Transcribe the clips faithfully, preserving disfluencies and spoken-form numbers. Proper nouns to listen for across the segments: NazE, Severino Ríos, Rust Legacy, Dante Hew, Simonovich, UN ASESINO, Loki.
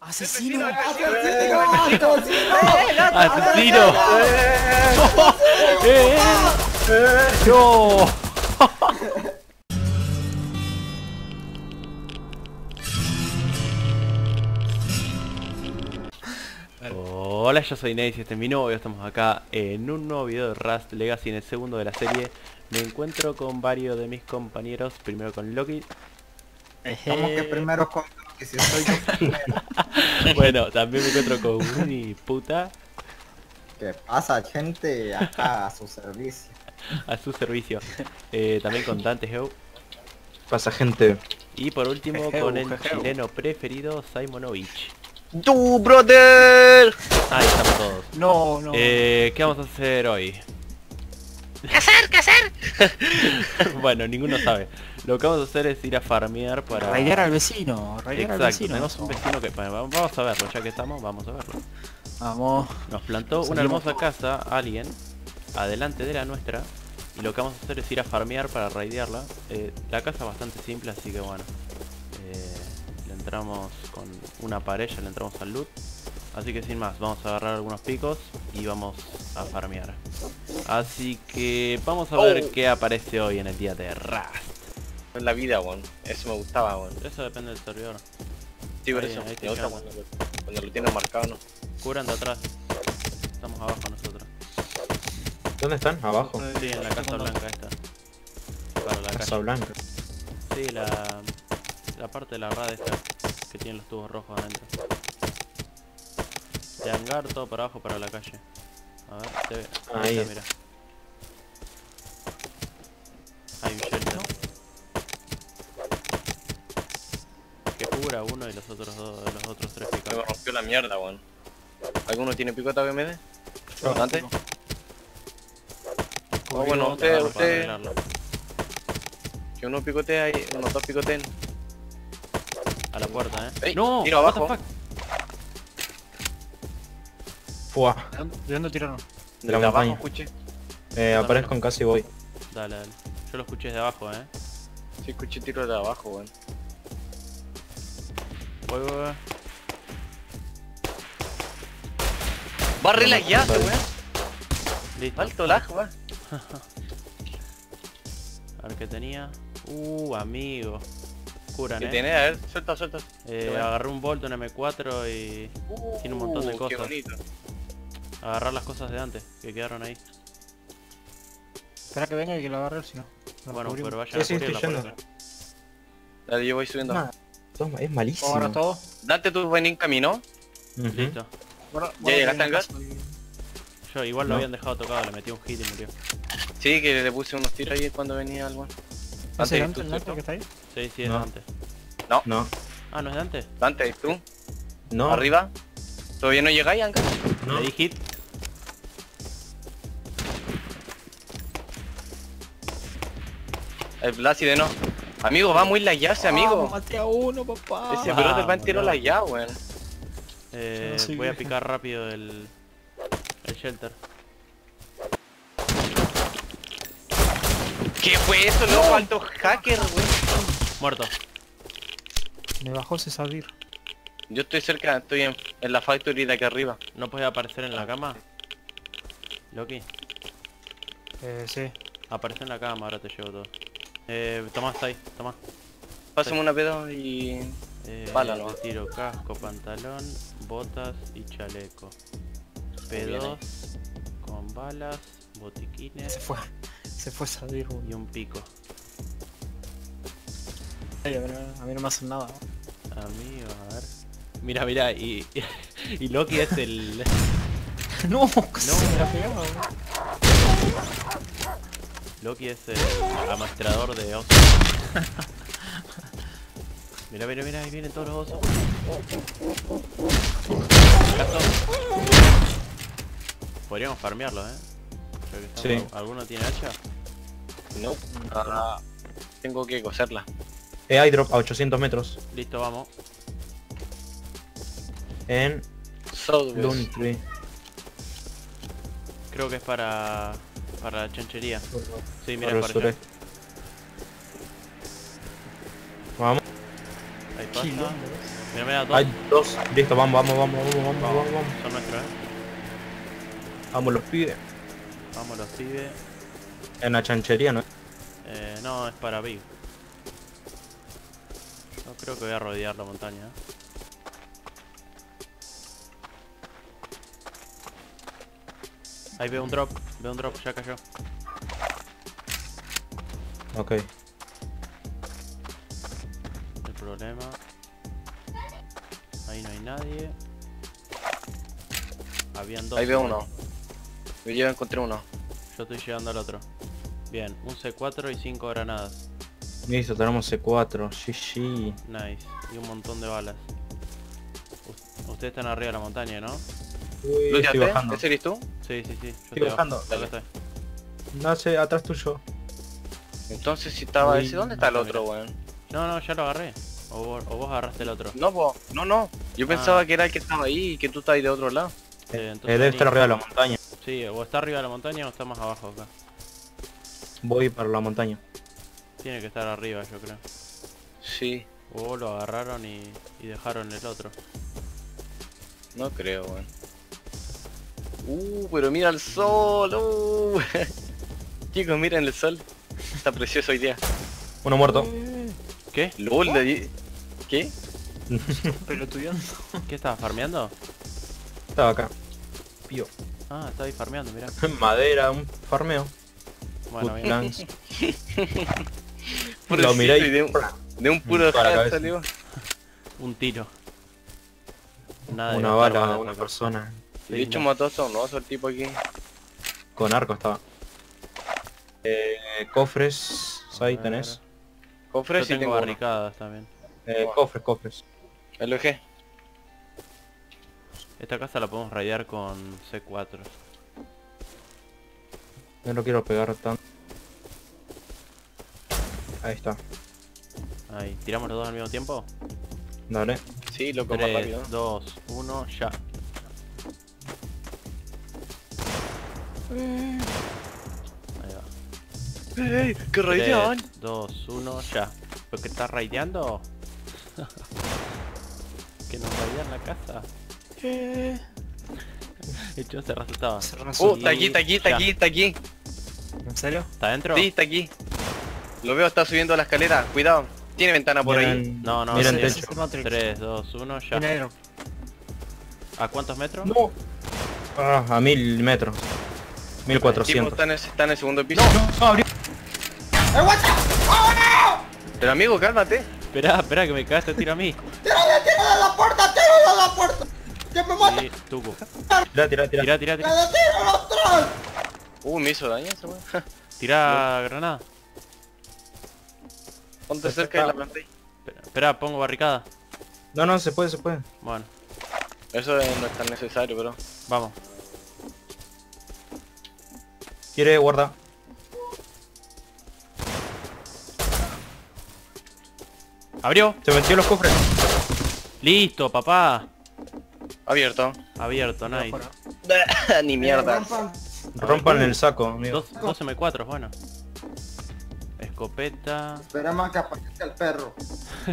Asesino, asesino, asesino, asesino, asesino. Hola, yo soy Naz y este es mi novio. Estamos acá en un nuevo video de Rust Legacy, en el segundo de la serie. Me encuentro con varios de mis compañeros, primero con Loki. Como que primero con Loki, si soy yo primero. Bueno, también me encuentro con Uni, puta. ¿Qué pasa, gente? Acá a su servicio. A su servicio. Eh, también con Dante Hew. Pasa, gente. Y por último Heu, con el Heu. chileno preferido, Simonovich. ¡Du, brother! Ahí estamos todos. No, no. Eh, ¿Qué vamos a hacer hoy? ¿Qué hacer? ¿Qué hacer? Bueno, ninguno sabe. Lo que vamos a hacer es ir a farmear para... Raidear al vecino, raidear al vecino. Tenemos un vecino que... Bueno, vamos a verlo, ya que estamos, vamos a verlo. Vamos. Nos plantó una hermosa casa, alguien, adelante de la nuestra. Y lo que vamos a hacer es ir a farmear para raidearla. Eh, la casa es bastante simple, así que bueno. Eh... entramos con una pared, le entramos al loot, así que sin más vamos a agarrar algunos picos y vamos a farmear, así que vamos a oh. ver qué aparece hoy en el día de Rust. En la vida, bueno, eso me gustaba, bueno. Eso depende del servidor. Sí, por ahí, eso ahí me gusta cuando, cuando lo tienen marcado, ¿no? Curan de atrás, estamos abajo nosotros. ¿Dónde están? Abajo. Sí, en la casa blanca esta. Claro, la casa blanca. Sí, la... la parte de la rada esta que tiene los tubos rojos adentro. De hangar todo para abajo para la calle. A ver, te ve. Ahí está, mira. Hay un shelter. Que cubra uno y los otros dos, los otros tres picotas. Me rompió la mierda, weón. ¿Alguno tiene picota que me dé? ¿Bastante? Oh, bueno, usted, usted. Que uno picotea ahí, unos dos picoteen. A la puerta, eh. Ey, no, tiro abajo. Fuá. ¿De dónde tiraron? De, de la montaña. Abajo escuché. Eh, aparezco en casa y voy. Dale, dale. Yo lo escuché desde abajo, eh. Sí, escuché tiro de abajo, weón. Voy, voy, voy. Va re lagueado, weón. Listo. Alto lag, weón. A ver qué tenía. Uh, amigo. Curan, ¿Qué eh? tenés? A ver, suelta, suelta. Eh, agarré un bolt, un M cuatro y... Uh, tiene un montón de cosas. Qué bonito. Agarrar las cosas de antes, que quedaron ahí. Espera que venga y que lo agarre, si no. Bueno, pero vayan sí, a cubrirla. Dale, yo voy subiendo. Nah, toma, es malísimo. Ahora todo. Dante, tú ven en camino. Uh -huh. Listo. Bueno, ¿ya llegaste al gas? Yo igual no. lo habían dejado tocado, le metí un hit y murió. Sí, que le puse unos tiros ahí cuando venía algo. ¿Es Dante el Dante que está ahí? Sí, sí, es no. Dante. No. No. Ah, ¿no es Dante? Dante, ¿y tú? No. ¿Arriba? ¿Todavía no llegáis, Anka? No. Le di hit. El Blasi de no. Amigo, va muy lagueado ese amigo. Ah, mate a uno, papá. Ese brother ah, va en tiro lagueado, weón. Eh, no voy a picar rápido el... el shelter. ¿Qué fue eso, loco? Alto hacker, wey. Muerto. Me bajó ese salir. Yo estoy cerca, estoy en, en la factory de acá arriba. ¿No puede aparecer en la cama? Loki. Eh, sí. Aparece en la cama, ahora te llevo todo. Eh, toma, está ahí, toma. Pásame sí. una pedo y... Eh, bálalo. Te tiro casco, pantalón, botas y chaleco. P dos, con balas, botiquines... Se fue. Se fue a salir uno. Y un pico. Ay, a, ver, a mí no me hacen nada. Amigo, a ver. Mira, mira, y, y, y Loki es el... No, que no, me la pegaba. Loki es el amastrador de osos. Mira, mira, mira, ahí vienen todos los osos. Podríamos farmearlo, eh. Sí. ¿Alguno tiene hacha? No, ah, tengo que coserla. Eh, hay drop a ochocientos metros. Listo, vamos. En... Southwest. Creo que es para... para la chanchería. Sí, mira, para el vamos. Ahí pasa. Mira, mira, dos. Hay dos. Listo, vamos, vamos, vamos, vamos, vamos, vamos, vamos, vamos. Son nuestros, eh. Vamos los pibes. Vamos los pibes. Es una chanchería, ¿no? Eh, no, es para Big. Yo creo que voy a rodear la montaña. Ahí veo un drop, veo un drop, ya cayó. Ok. El problema... Ahí no hay nadie. Habían dos. Ahí veo uno. Yo encontré uno. Yo estoy llegando al otro. Bien, un C cuatro y cinco granadas. Listo, tenemos C cuatro, G G. Nice, y un montón de balas. U Ustedes están arriba de la montaña, ¿no? Uy, estoy bajando. ¿Ese eres tú? Sí, sí, sí. Yo estoy bajando. Dale. Estoy. No sé, atrás tuyo. Entonces si estaba Uy, ese, ¿dónde está el otro, weón? No, no, ya lo agarré. O vos, o vos agarraste el otro. No, vos, no, no. Yo ah. pensaba que era el que estaba ahí y que tú estás ahí de otro lado. Sí, entonces debe estar arriba de la montaña. Sí, o está arriba de la montaña o está más abajo acá. Voy para la montaña. Tiene que estar arriba, yo creo. Sí. O vos lo agarraron y, y dejaron el otro. No creo, weón. Uh, pero mira el sol, uh. Chicos, miren el sol. Está precioso hoy día. Uno muerto. ¿Qué? ¿Lol de... ¿Qué? Pelotudeando. ¿Qué estabas farmeando? Estaba acá. Pío. Ah, estaba ahí farmeando, mirá. Madera, un farmeo. Bueno, mira. Lo miré y de un, de un puro head salió. Un tiro. Nada. Una bala, una persona. De hecho mató a un oso el tipo aquí. Con arco estaba. Eh, cofres, ahí tenés. Cofres y tengo barricadas también. Eh, cofres, cofres. L G. Esta casa la podemos rayar con C cuatro. No lo quiero pegar tanto. Ahí está. Ahí, ¿tiramos los dos al mismo tiempo? Dale. Sí, loco, más rápido. tres, dos, uno, ya. Ahí va. ¡Ey! ¡Qué raidean! dos, uno, ya. ¿Pero qué estás raideando? Que nos raidean la casa. ¿Qué? El chon se resultaba. ¡Uh! Está aquí, está aquí, está aquí, está aquí. ¿En serio? ¿Está adentro? Sí, está aquí. Lo veo, está subiendo la escalera. Cuidado. Tiene ventana por Miren. ahí. No, no, Miren el techo. tres, dos, uno, ya. ¿A cuántos metros? No. Ah, a mil metros. mil cuatrocientos. Está en, el, está en el segundo piso. No, no, abrió. ¡Ay, what the! ¡Oh, no! Pero amigo, cálmate. Esperá, esperá que me cagaste, tira a mí. ¡Tírale, tírale a la puerta, tírale a la puerta! ¡Que me mate! Sí, tuco. Tirá, tirá, tirá. Tirá, tirá, tirá. ¡Me tiro los tres! Uh, me hizo daño ese weón. Tirá granada. Ponte se cerca está. Y la planté. Esperá, pongo barricada. No, no, se puede, se puede. Bueno. Eso no es tan necesario, pero... Vamos. Quiere guarda. Abrió. Se metió los cofres. Listo, papá. Abierto. Abierto, nice. Ni mierda. Rompan el saco, amigo. Dos M cuatro, bueno. Escopeta. Esperamos a que aparezca el perro.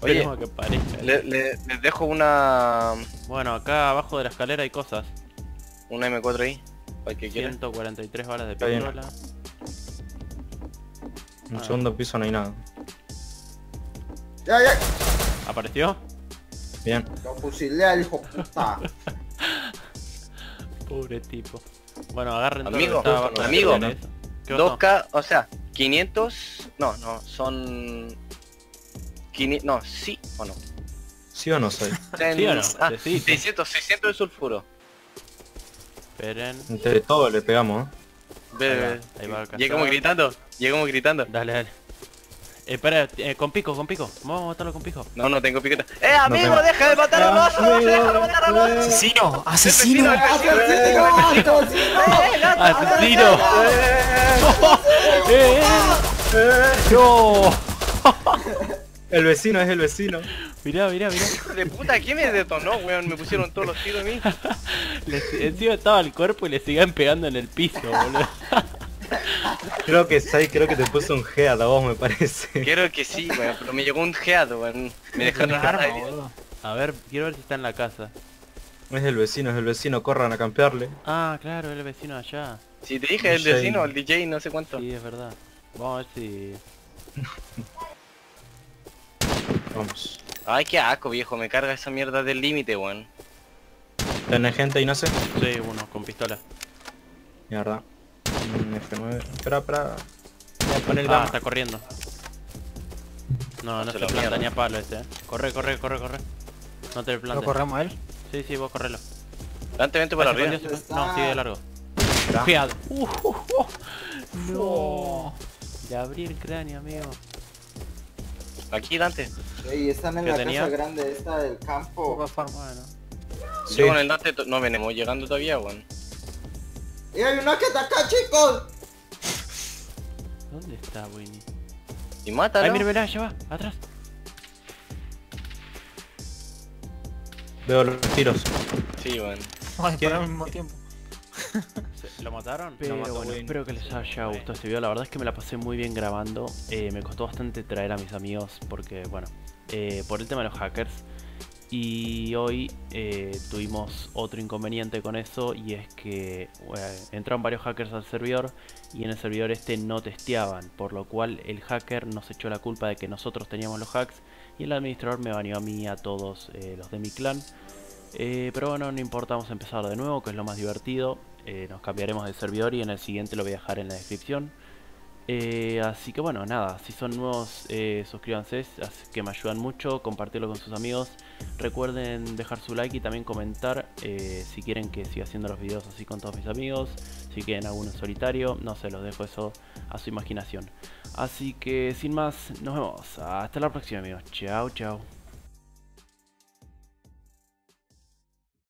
Oye, a que aparezca. Le, le, les dejo una... Bueno, acá abajo de la escalera hay cosas. Una M cuatro ahí. ciento cuarenta y tres balas de pistola. En el segundo piso no hay nada. ¡Ya, ya! ¿Apareció? Bien. Lo fusilé al hijo puta. Pobre tipo. Bueno, agarren todo. Amigo, justo, amigo. dos K, o sea, quinientos... No, no, son... quinientos... No, sí o no. ¿Sí o no soy? ¿Sí o no? Ah, seiscientos, seiscientos de sulfuro. Esperen. Entre todos le pegamos, ¿eh? Bebe, ahí va, ahí va. Llegamos gritando, llegamos gritando. Dale, dale. Eh, espera, eh, con pico, con pico. Vamos a matarlo con pico. No, no tengo piqueta. ¡Eh, amigo, no deja de matar a los osos! ¡Deja de matar a los osos! ¡Asesino! ¡Asesino! ¡Asesino! ¡Asesino! ¡Eh! ¡No! El vecino es el vecino. Mirá, mirá, mirá. De puta, ¿quién me detonó, weón? Me pusieron todos los tiros a mí. Encima estaba el cuerpo y le seguían pegando en el piso, boludo. Creo que Sai, creo que te puso un head a vos, me parece. Creo que sí, weón, pero me llegó un head, weón. Me dejaron arma, boludo. A ver, quiero ver si está en la casa. Es el vecino, es el vecino, corran a campearle. Ah, claro, es el vecino allá. Si te dije el vecino, el D J, no sé cuánto. Sí, es verdad. Vamos a ver si... Vamos. Ay, qué asco, viejo, me carga esa mierda del límite, weón. ¿Tenés gente ahí, no sé? Sí, uno, con pistola. Mierda. F nueve. Espera, espera. Pon el gama. Ah, está corriendo. No, no se, se planta mierda. Ni a palo este, eh. Corre, corre, corre, corre. No te plantes. ¿Lo corremos a él? Sí, sí, vos correlo. Dante, vente para arriba. No, sigue de largo. Cuidado. Uh, uh, uh. No. De abrir cráneo, amigo. Aquí, Dante. Ey, están en la tenía? casa grande esta del campo. Va a farmar, ¿no? Sí. Sí, con el Dante no venimos llegando todavía, weón. Y hay una que está acá, chicos. ¿Dónde está, Winnie? Y mátalo. Ay, mira, mira, ya va, atrás. Veo los tiros. Sí, weón. Ay, para al mismo tiempo. ¿Lo mataron? Pero lo mató, bueno, bien. Espero que les haya gustado este video. La verdad es que me la pasé muy bien grabando. Eh, me costó bastante traer a mis amigos porque, bueno, eh, por el tema de los hackers. Y hoy eh, tuvimos otro inconveniente con eso, y es que bueno, entraron varios hackers al servidor y en el servidor este no testeaban, por lo cual el hacker nos echó la culpa de que nosotros teníamos los hacks y el administrador me baneó a mí y a todos eh, los de mi clan. Eh, pero bueno, no importa, vamos a empezar de nuevo, que es lo más divertido. Eh, nos cambiaremos de servidor y en el siguiente lo voy a dejar en la descripción. Eh, así que bueno, nada, si son nuevos eh, suscríbanse, así que me ayudan mucho, compartirlo con sus amigos. Recuerden dejar su like y también comentar eh, si quieren que siga haciendo los videos así con todos mis amigos, si quieren alguno en solitario, no sé, los dejo eso a su imaginación. Así que sin más, nos vemos, hasta la próxima amigos, chao chao.